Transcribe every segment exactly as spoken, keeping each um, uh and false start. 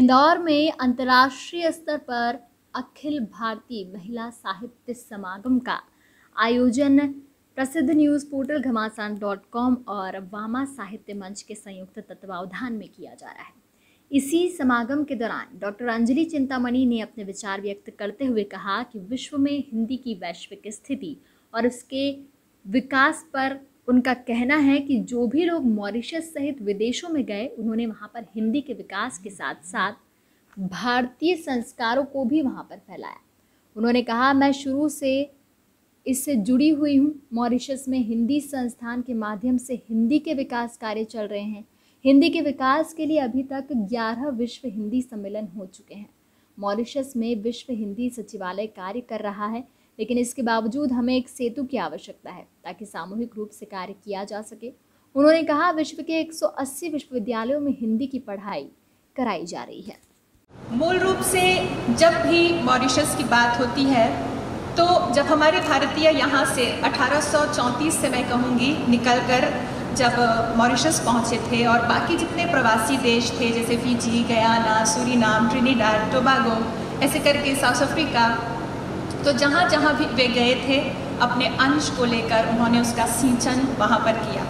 इंदौर में अंतर्राष्ट्रीय स्तर पर अखिल भारतीय महिला साहित्य समागम का आयोजन प्रसिद्ध news portal Ghamasan dot com और वामा साहित्य मंच के संयुक्त तत्वावधान में किया जा रहा है। इसी समागम के दौरान डॉक्टर अंजली चिंतामणि ने अपने विचार व्यक्त करते हुए कहा कि विश्व में हिंदी की वैश्विक स्थिति और उसके विकास पर उनका कहना है कि जो भी लोग मारीशस सहित विदेशों में गए उन्होंने वहाँ पर हिंदी के विकास के साथ साथ भारतीय संस्कारों को भी वहाँ पर फैलाया। उन्होंने कहा, मैं शुरू से इससे जुड़ी हुई हूँ। मॉरिशस में हिंदी संस्थान के माध्यम से हिंदी के विकास कार्य चल रहे हैं। हिंदी के विकास के लिए अभी तक ग्यारह विश्व हिंदी सम्मेलन हो चुके हैं। मॉरिशस में विश्व हिंदी सचिवालय कार्य कर रहा है, लेकिन इसके बावजूद हमें एक सेतु की आवश्यकता है ताकि सामूहिक रूप से कार्य किया जा सके। उन्होंने कहा, विश्व के एक सौ अस्सी विश्वविद्यालयों में हिंदी की पढ़ाई कराई जा रही है। मूल रूप से जब भी मॉरिशस की बात होती है तो जब हमारे भारतीय यहाँ से अठारह सौ चौंतीस से मैं कहूँगी निकलकर जब मॉरिशस पहुँचे थे और बाकी जितने प्रवासी देश थे जैसे Fiji, Guyana, Suriname, Trinidad, Tobago, ऐसे करके साउथ अफ्रीका, तो जहाँ जहाँ भी वे गए थे अपने अंश को लेकर उन्होंने उसका सिंचन वहाँ पर किया।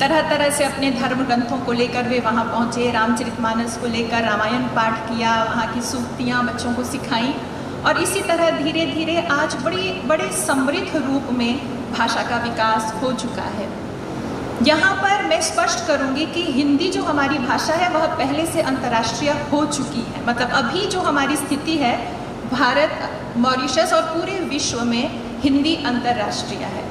तरह तरह से अपने धर्म ग्रंथों को लेकर वे वहाँ पहुँचे, रामचरितमानस को लेकर रामायण पाठ किया, वहाँ की सूक्तियाँ बच्चों को सिखाई और इसी तरह धीरे धीरे आज बड़ी बड़े समृद्ध रूप में भाषा का विकास हो चुका है। यहाँ पर मैं स्पष्ट करूँगी कि हिंदी जो हमारी भाषा है वह पहले से अंतर्राष्ट्रीय हो चुकी है। मतलब अभी जो हमारी स्थिति है, भारत, मॉरिशस और पूरे विश्व में हिंदी अंतर्राष्ट्रीय है।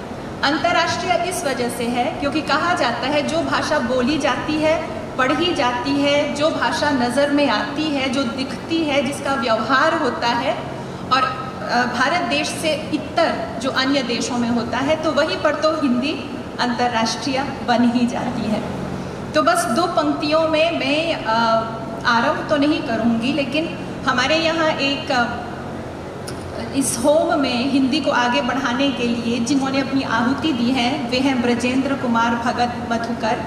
अंतर्राष्ट्रीय इस वजह से है क्योंकि कहा जाता है जो भाषा बोली जाती है, पढ़ी जाती है, जो भाषा नज़र में आती है, जो दिखती है, जिसका व्यवहार होता है और भारत देश से इतर जो अन्य देशों में होता है, तो वहीं पर तो हिंदी अंतर्राष्ट्रीय बन ही जाती है। तो बस दो पंक्तियों में मैं आरंभ तो नहीं करूंगी, लेकिन हमारे यहाँ एक इस होम में हिंदी को आगे बढ़ाने के लिए जिन्होंने अपनी आहुति दी है वे हैं ब्रजेंद्र कुमार भगत मधुकर।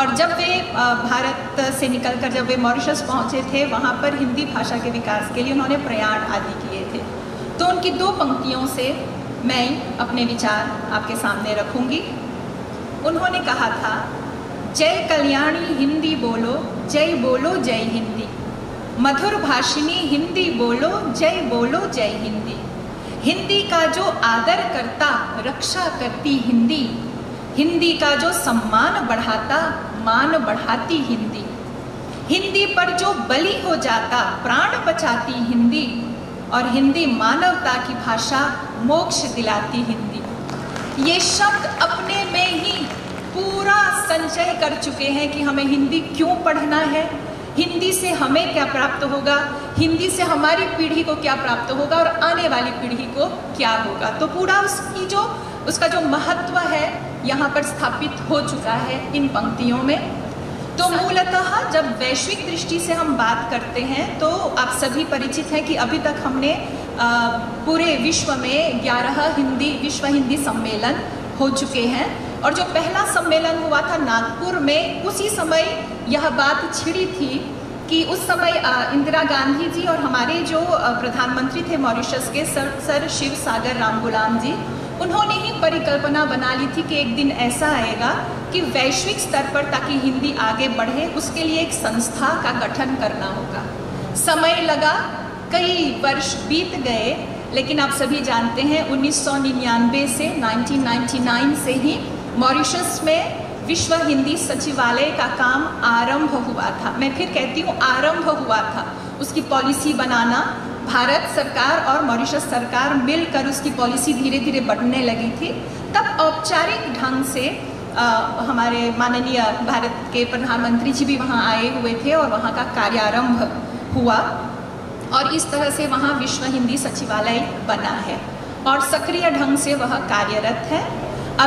और जब वे भारत से निकलकर जब वे मॉरिशस पहुँचे थे, वहाँ पर हिंदी भाषा के विकास के लिए उन्होंने प्रयाण आदि किए थे। तो उनकी दो पंक्तियों से मैं अपने विचार आपके सामने रखूँगी। उन्होंने कहा था, जय कल्याणी हिंदी बोलो, जय बोलो जय हिंदी, मधुर भाषिणी हिंदी बोलो, जय बोलो जय हिंदी, हिंदी का जो आदर करता रक्षा करती हिंदी, हिंदी का जो सम्मान बढ़ाता मान बढ़ाती हिंदी, हिंदी पर जो बलि हो जाता प्राण बचाती हिंदी, और हिंदी मानवता की भाषा मोक्ष दिलाती हिंदी। ये शब्द अपने में ही पूरा संचय कर चुके हैं कि हमें हिंदी क्यों पढ़ना है, हिंदी से हमें क्या प्राप्त होगा, हिंदी से हमारी पीढ़ी को क्या प्राप्त होगा और आने वाली पीढ़ी को क्या होगा। तो पूरा उसकी जो उसका जो महत्व है यहाँ पर स्थापित हो चुका है इन पंक्तियों में। तो मूलतः जब वैश्विक दृष्टि से हम बात करते हैं तो आप सभी परिचित हैं कि अभी तक हमने आ, पूरे विश्व में ग्यारह हिंदी विश्व हिंदी सम्मेलन हो चुके हैं और जो पहला सम्मेलन हुआ था नागपुर में, उसी समय यह बात छिड़ी थी कि उस समय इंदिरा गांधी जी और हमारे जो प्रधानमंत्री थे मॉरिशस के सर सर शिव सागर राम गुलाम जी, उन्होंने ही परिकल्पना बना ली थी कि एक दिन ऐसा आएगा कि वैश्विक स्तर पर ताकि हिंदी आगे बढ़े उसके लिए एक संस्था का गठन करना होगा। समय लगा, कई वर्ष बीत गए, लेकिन आप सभी जानते हैं उन्नीस सौ निन्यानवे से उन्नीस सौ निन्यानवे से ही मॉरिशस में विश्व हिंदी सचिवालय का काम आरंभ हुआ था। मैं फिर कहती हूँ आरंभ हुआ था, उसकी पॉलिसी बनाना भारत सरकार और मॉरिशस सरकार मिलकर उसकी पॉलिसी धीरे धीरे बढ़ने लगी थी। तब औपचारिक ढंग से आ, हमारे माननीय भारत के प्रधानमंत्री जी भी वहाँ आए हुए थे और वहाँ का कार्यारंभ हुआ और इस तरह से वहाँ विश्व हिंदी सचिवालय बना है और सक्रिय ढंग से वह कार्यरत है।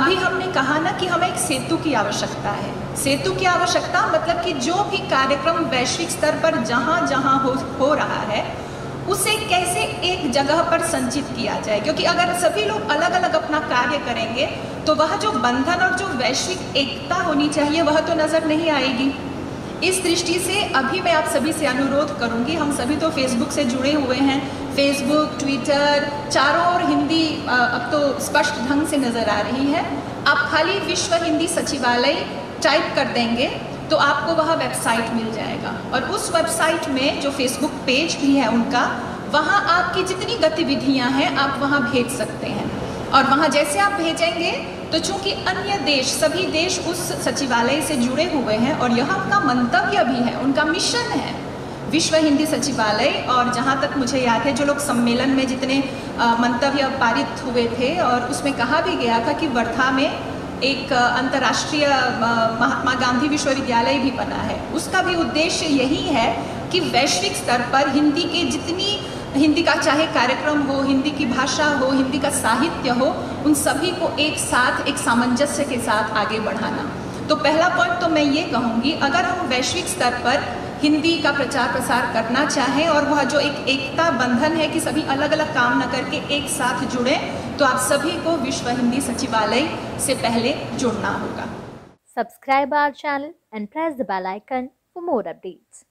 अभी हमने कहा ना कि हमें एक सेतु की आवश्यकता है। सेतु की आवश्यकता मतलब कि जो भी कार्यक्रम वैश्विक स्तर पर जहाँ जहाँ हो, हो रहा है उसे कैसे एक जगह पर संचित किया जाए, क्योंकि अगर सभी लोग अलग अलग अपना कार्य करेंगे तो वह जो बंधन और जो वैश्विक एकता होनी चाहिए वह तो नज़र नहीं आएगी। इस दृष्टि से अभी मैं आप सभी से अनुरोध करूंगी, हम सभी तो फेसबुक से जुड़े हुए हैं, फेसबुक, ट्विटर, चारों ओर हिंदी अब तो स्पष्ट ढंग से नज़र आ रही है। आप खाली विश्व हिंदी सचिवालय टाइप कर देंगे तो आपको वह वेबसाइट मिल जाएगा, और उस वेबसाइट में जो फेसबुक पेज भी है उनका, वहाँ आपकी जितनी गतिविधियाँ हैं आप वहाँ भेज सकते हैं। और वहाँ जैसे आप भेजेंगे तो चूंकि अन्य देश, सभी देश उस सचिवालय से जुड़े हुए हैं और यह उनका मंतव्य भी है, उनका मिशन है विश्व हिंदी सचिवालय। और जहाँ तक मुझे याद है, जो लोग सम्मेलन में जितने मंतव्य पारित हुए थे और उसमें कहा भी गया था कि वर्धा में एक अंतर्राष्ट्रीय महात्मा गांधी विश्वविद्यालय भी बना है, उसका भी उद्देश्य यही है कि वैश्विक स्तर पर हिंदी के जितनी, हिंदी का चाहे कार्यक्रम हो, हिंदी की भाषा हो, हिंदी का साहित्य हो, उन सभी को एक साथ, एक सामंजस्य के साथ आगे बढ़ाना। तो पहला पॉइंट तो मैं ये कहूँगी, अगर हम वैश्विक स्तर पर हिंदी का प्रचार प्रसार करना चाहें और वह जो एक एकता बंधन है कि सभी अलग अलग काम न करके एक साथ जुड़े, तो आप सभी को विश्व हिंदी सचिवालय से पहले जुड़ना होगा। Subscribe our channel and press the bell icon for more updates.